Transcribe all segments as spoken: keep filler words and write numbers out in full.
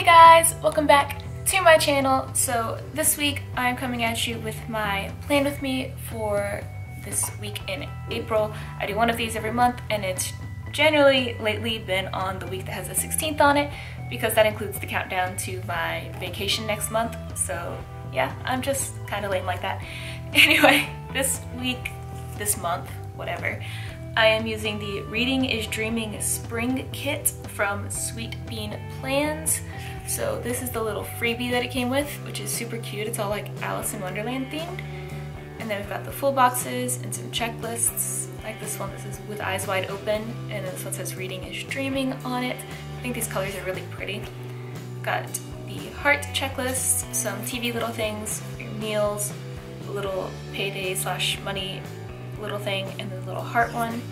Hey guys, welcome back to my channel. So this week I'm coming at you with my plan with me for this week in April. I do one of these every month and it's generally lately been on the week that has the sixteenth on it because that includes the countdown to my vacation next month. So yeah, I'm just kind of lame like that. Anyway, this week, this month, whatever, I am using the Reading is Dreaming Spring Kit from Sweet Bean Plans. So this is the little freebie that it came with, which is super cute. It's all like Alice in Wonderland themed. And then we've got the full boxes and some checklists, like this one that says with eyes wide open, and this one says Reading is Dreaming on it. I think these colors are really pretty. Got the heart checklist, some T V little things, your meals, a little payday slash money little thing, and the little heart one.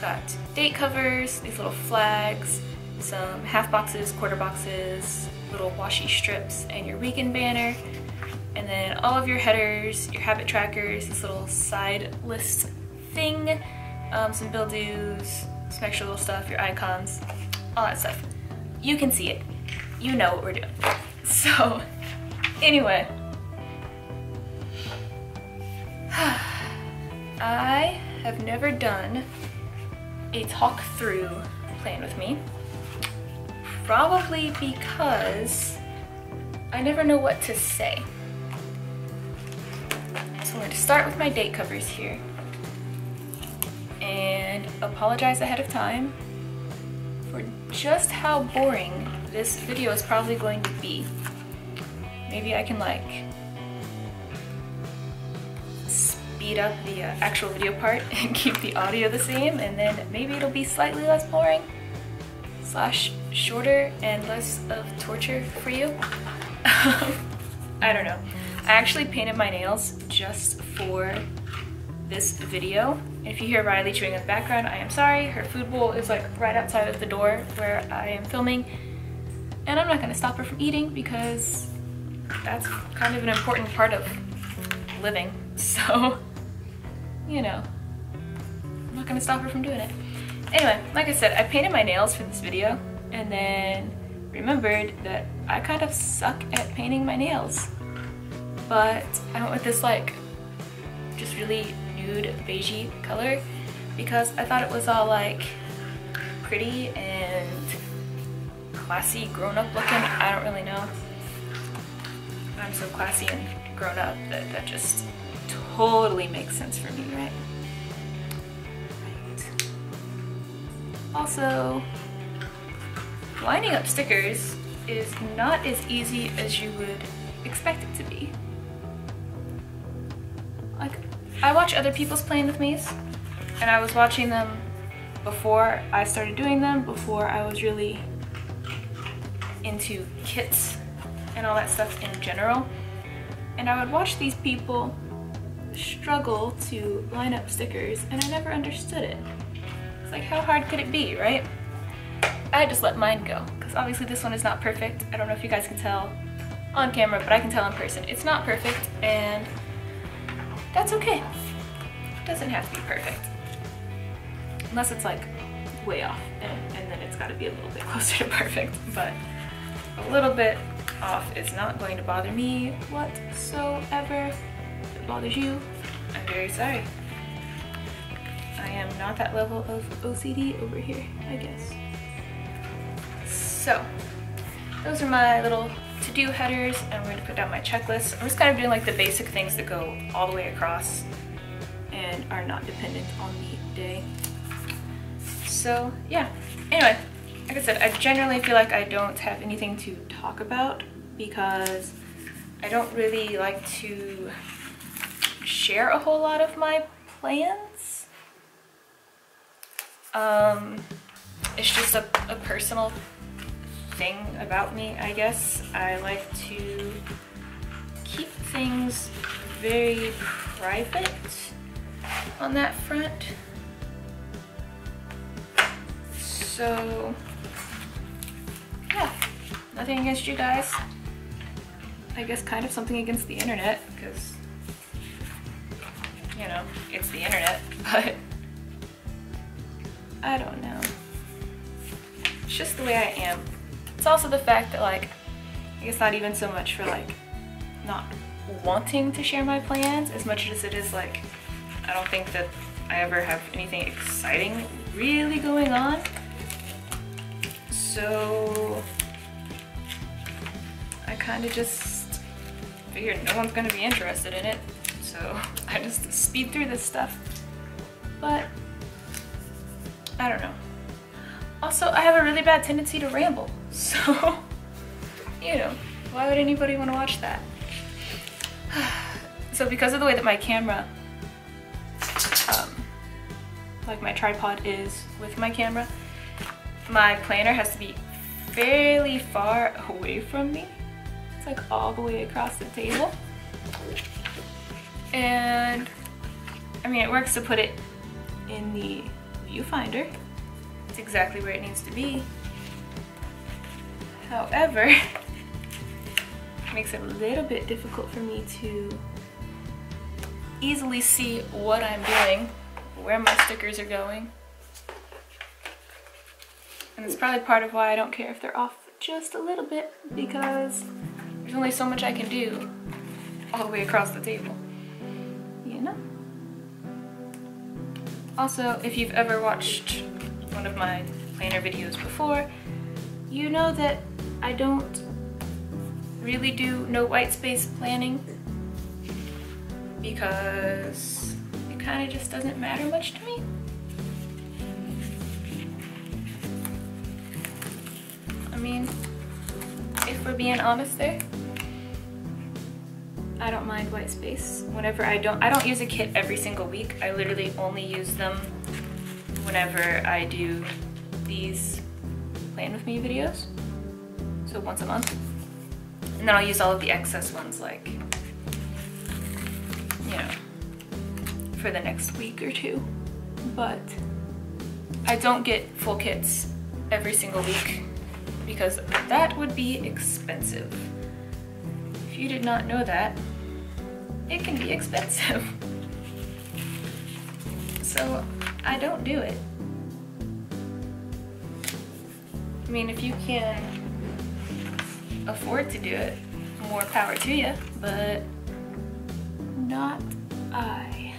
Got date covers, these little flags, some half boxes, quarter boxes, little washi strips, and your weekend banner. And then all of your headers, your habit trackers, this little side list thing, um, some bill dues, some extra little stuff, your icons, all that stuff. You can see it. You know what we're doing. So anyway, I have never done a talk through plan with me, probably because I never know what to say. So I'm going to start with my date covers here and apologize ahead of time for just how boring this video is probably going to be. Maybe I can like speed up the uh, actual video part and keep the audio the same, and then maybe it'll be slightly less boring slash shorter and less of torture for you. I don't know. I actually painted my nails just for this video. If you hear Riley chewing in the background, I am sorry. Her food bowl is like right outside of the door where I am filming, and I'm not gonna stop her from eating because that's kind of an important part of living. So, you know, I'm not gonna stop her from doing it. Anyway, like I said, I painted my nails for this video and then remembered that I kind of suck at painting my nails. But I went with this like just really nude beigey color because I thought it was all like pretty and classy, grown-up looking. I don't really know. I'm so classy and grown up that that just totally makes sense for me, right? Right. Also, lining up stickers is not as easy as you would expect it to be. Like, I watch other people's plan with me's, and I was watching them before I started doing them, before I was really into kits and all that stuff in general. And I would watch these people struggle to line up stickers, and I never understood it. It's like, how hard could it be, right? I just let mine go, because obviously this one is not perfect. I don't know if you guys can tell on camera, but I can tell in person. It's not perfect, and that's okay. It doesn't have to be perfect. Unless it's like way off, and, and then it's gotta be a little bit closer to perfect, but a little bit off is not going to bother me whatsoever. If it bothers you, I'm very sorry. I am not that level of O C D over here, I guess. So, those are my little to-do headers, and we're going to put down my checklist. I'm just kind of doing like the basic things that go all the way across and are not dependent on the day. So, yeah. Anyway, like I said, I generally feel like I don't have anything to talk about because I don't really like to share a whole lot of my plans. Um, it's just a, a personal thing about me, I guess. I like to keep things very private on that front. So, yeah, nothing against you guys. I guess kind of something against the internet, because, you know, it's the internet, but I don't know. It's just the way I am. It's also the fact that, like, it's not even so much for, like, not wanting to share my plans as much as it is, like, I don't think that I ever have anything exciting really going on. So I kind of just figured no one's going to be interested in it, so I just speed through this stuff. But I don't know. Also, I have a really bad tendency to ramble, so you know, why would anybody want to watch that? So because of the way that my camera, um, like my tripod is with my camera, my planner has to be fairly far away from me. It's like all the way across the table. And I mean, it works to put it in the viewfinder. It's exactly where it needs to be. However, it makes it a little bit difficult for me to easily see what I'm doing, where my stickers are going. And it's probably part of why I don't care if they're off just a little bit, because there's only so much I can do all the way across the table, you know? Also, if you've ever watched one of my planner videos before, you know that I don't really do no white space planning, because it kind of just doesn't matter much to me. I mean, if we're being honest there, I don't mind white space. Whenever I don't, I don't use a kit every single week. I literally only use them whenever I do these plan with me videos, so once a month, and then I'll use all of the excess ones, like, you know, for the next week or two. But I don't get full kits every single week, because that would be expensive. If you did not know that, it can be expensive. So I don't do it. I mean, if you can afford to do it, more power to you, but not I.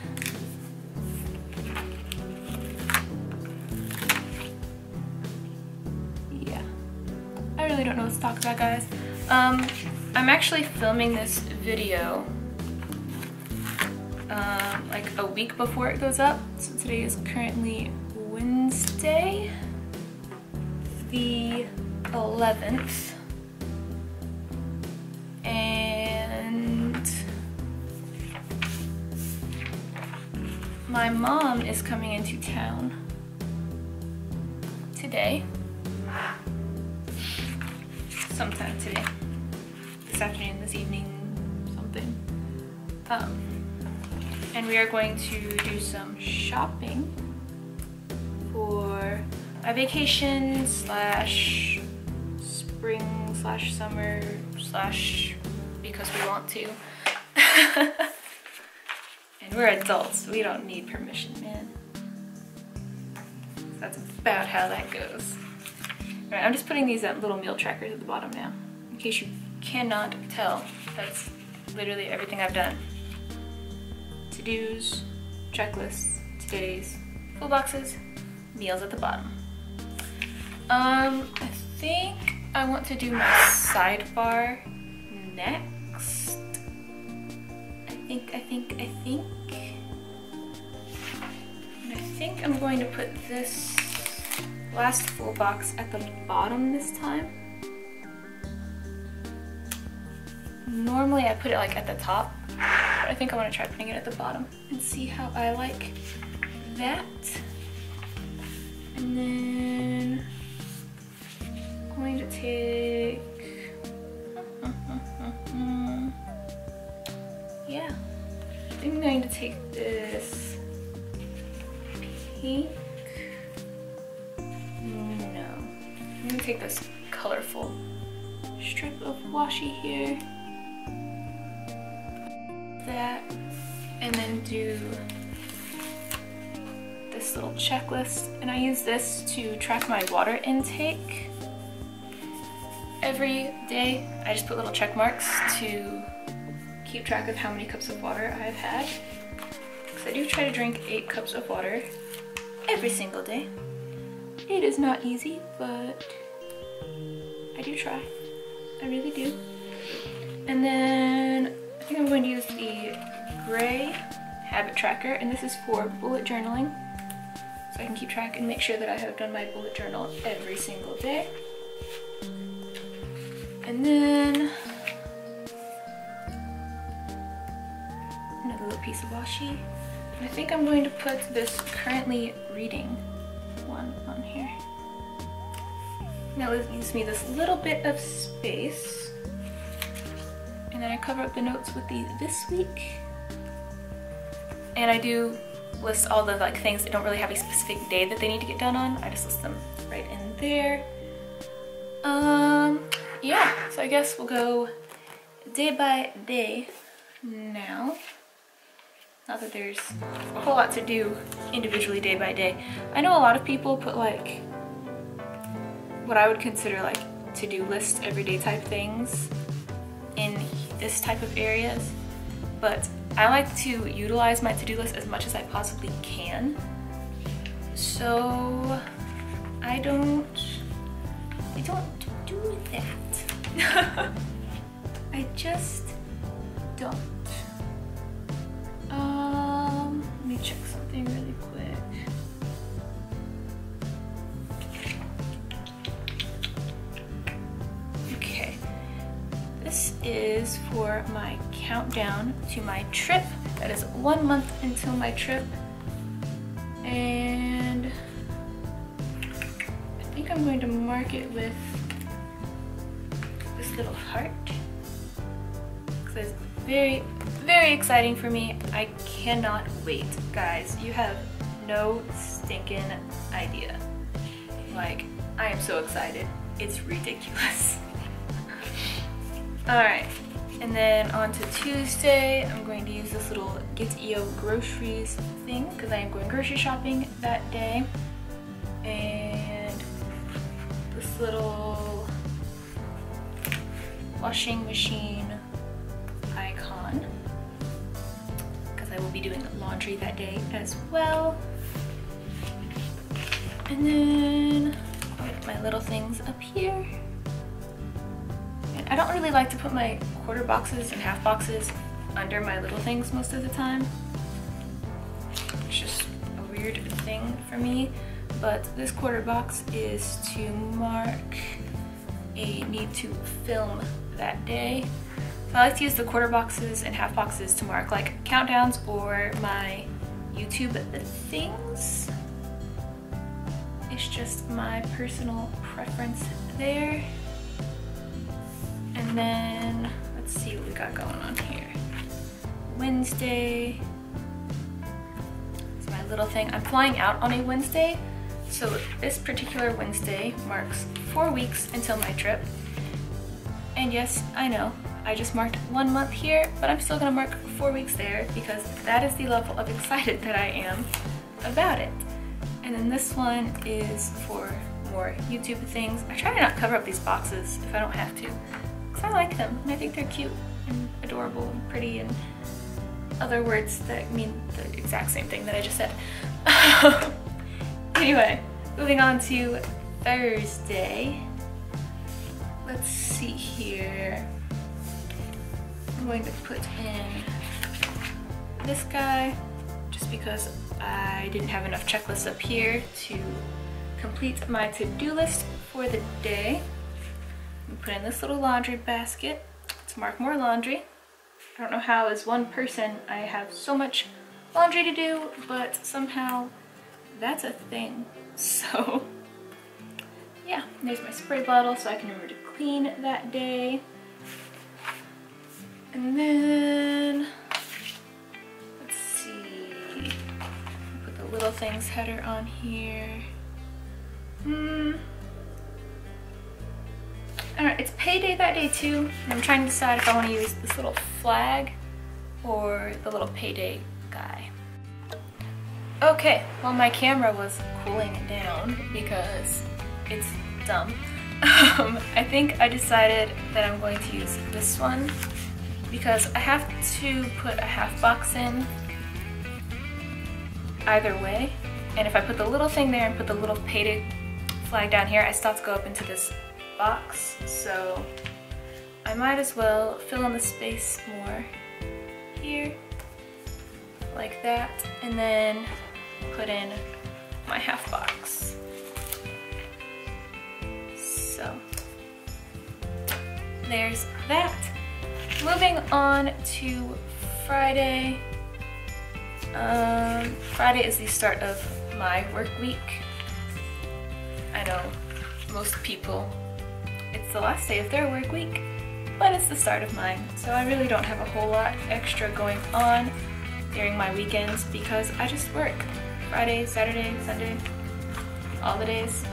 Yeah. I really don't know what to talk about, guys. Um, I'm actually filming this video Um, like a week before it goes up. So today is currently Wednesday, the eleventh, and my mom is coming into town today, sometime today, this afternoon, this evening, something. Um, And we are going to do some shopping for a vacation slash spring slash summer slash because we want to. And we're adults, we don't need permission, man. So that's about how that goes. Alright, I'm just putting these at little meal trackers at the bottom now, in case you cannot tell. That's literally everything I've done. To-dos, checklists, today's, full boxes, meals at the bottom. Um, I think I want to do my sidebar next. I think, I think, I think. And I think I'm going to put this last full box at the bottom this time. Normally I put it like at the top, but I think I want to try putting it at the bottom and see how I like that. And then I'm going to take, yeah, I think I'm going to take this pink, no, I'm going to take this colorful strip of washi here. That, and then do this little checklist, and I use this to track my water intake every day. I just put little check marks to keep track of how many cups of water I've had, because I do try to drink eight cups of water every single day. It is not easy, but I do try. I really do. And then I think I'm going to use the gray habit tracker, and this is for bullet journaling, so I can keep track and make sure that I have done my bullet journal every single day. And then another little piece of washi. And I think I'm going to put this currently reading one on here. Now it leaves me this little bit of space. And then I cover up the notes with the this week. And I do list all the like things that don't really have a specific day that they need to get done on. I just list them right in there. Um, yeah, so I guess we'll go day by day now. Not that there's a whole lot to do individually day by day. I know a lot of people put like what I would consider like to-do list, everyday type things in this type of areas, but I like to utilize my to-do list as much as I possibly can. So I don't, I don't do that. I just don't. Um, let me check something really quick. Okay, this is for my countdown to my trip. That is one month until my trip, and I think I'm going to mark it with this little heart, because it's very, very exciting for me. I cannot wait, guys. You have no stinking idea. Like, I am so excited. It's ridiculous. Alright, and then on to Tuesday, I'm going to use this little get yo groceries thing, because I am going grocery shopping that day. And this little washing machine icon, because I will be doing laundry that day as well. And then I'll put my little things up here. And I don't really like to put my quarter boxes and half boxes under my little things most of the time. It's just a weird thing for me. But this quarter box is to mark a need to film that day. I like to use the quarter boxes and half boxes to mark like countdowns or my YouTube things. It's just my personal preference there. And then let's see what we got going on here. Wednesday. It's my little thing. I'm flying out on a Wednesday. So this particular Wednesday marks four weeks until my trip. And yes, I know. I just marked one month here, but I'm still gonna mark four weeks there because that is the level of excited that I am about it. And then this one is for more YouTube things. I try to not cover up these boxes if I don't have to, because I like them and I think they're cute and adorable and pretty and other words that mean the exact same thing that I just said. Anyway, moving on to Thursday. Let's see here. I'm going to put in this guy just because I didn't have enough checklists up here to complete my to-do list for the day. I'm put in this little laundry basket to mark more laundry. I don't know how as one person I have so much laundry to do, but somehow that's a thing. So yeah, there's my spray bottle so I can remember to clean that day. And then, let's see, put the little things header on here. Hmm. Alright, it's payday that day too, and I'm trying to decide if I want to use this little flag or the little payday guy. Okay, well my camera was cooling down because it's dumb. Um, I think I decided that I'm going to use this one because I have to put a half box in either way, and if I put the little thing there and put the little painted flag down here, I still have to go up into this box, so I might as well fill in the space more here, like that, and then put in my half box. So there's that. Moving on to Friday. Um, Friday is the start of my work week. I know most people, it's the last day of their work week, but it's the start of mine. So I really don't have a whole lot extra going on during my weekends because I just work Friday, Saturday, Sunday, all the days.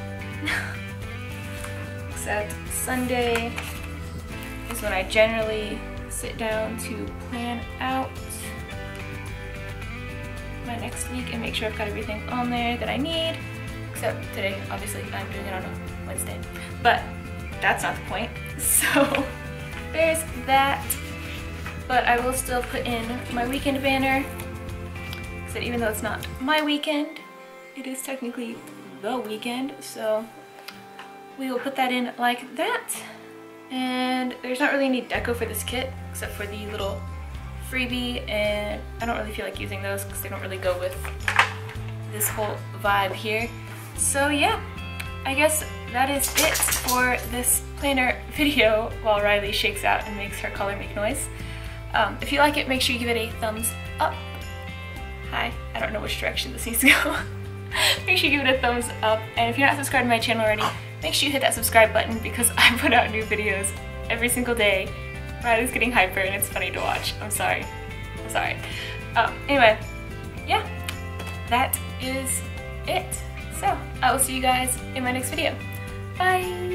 Except Sunday is when I generally sit down to plan out my next week and make sure I've got everything on there that I need. Except today, obviously, I'm doing it on a Wednesday. But that's not the point. So there's that. But I will still put in my weekend banner. So even though it's not my weekend, it is technically the weekend. So we will put that in like that. And there's not really any deco for this kit except for the little freebie, and I don't really feel like using those because they don't really go with this whole vibe here. So yeah, I guess that is it for this planner video while Riley shakes out and makes her color make noise. Um, if you like it, make sure you give it a thumbs up. Hi, I don't know which direction this needs to go. Make sure you give it a thumbs up, and if you're not subscribed to my channel already, make sure you hit that subscribe button because I put out new videos every single day. Riley's getting hyper and it's funny to watch. I'm sorry. I'm sorry. Um, anyway, yeah, that is it. So I will see you guys in my next video. Bye!